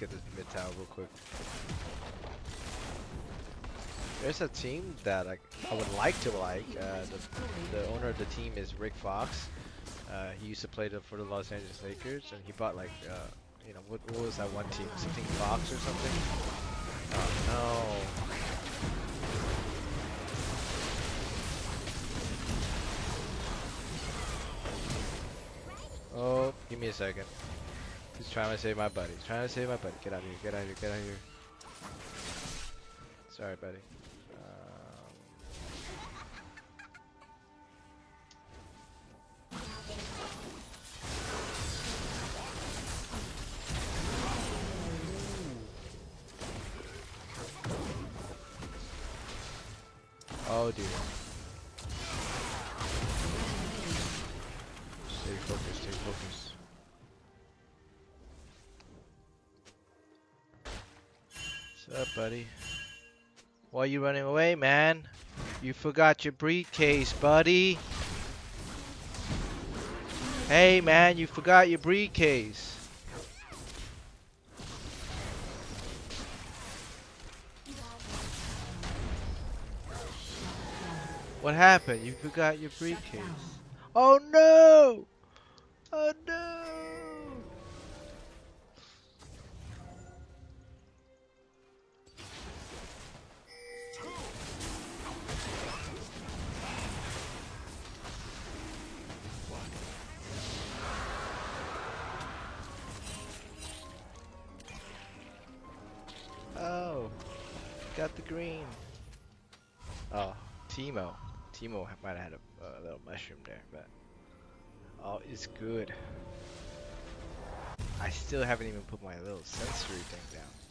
get this mid tower real quick. There's a team that I would like to like. The owner of the team is Rick Fox. He used to play for the Los Angeles Lakers, and he bought like, you know, what was that one team? Something Fox or something? Oh no. Oh, give me a second. He's trying to save my buddy. He's trying to save my buddy. Get out of here. Get out of here. Get out of here. Sorry, buddy. Oh, dude. Stay focused. Stay focused. What's up, buddy? Why are you running away, man? You forgot your briefcase, buddy. Hey, man, you forgot your briefcase. What happened? You forgot your briefcase. Oh no! Oh no! Oh, got the green. Oh, Teemo. Teemo might have had a little mushroom there, but all is good. I still haven't even put my little sensory thing down.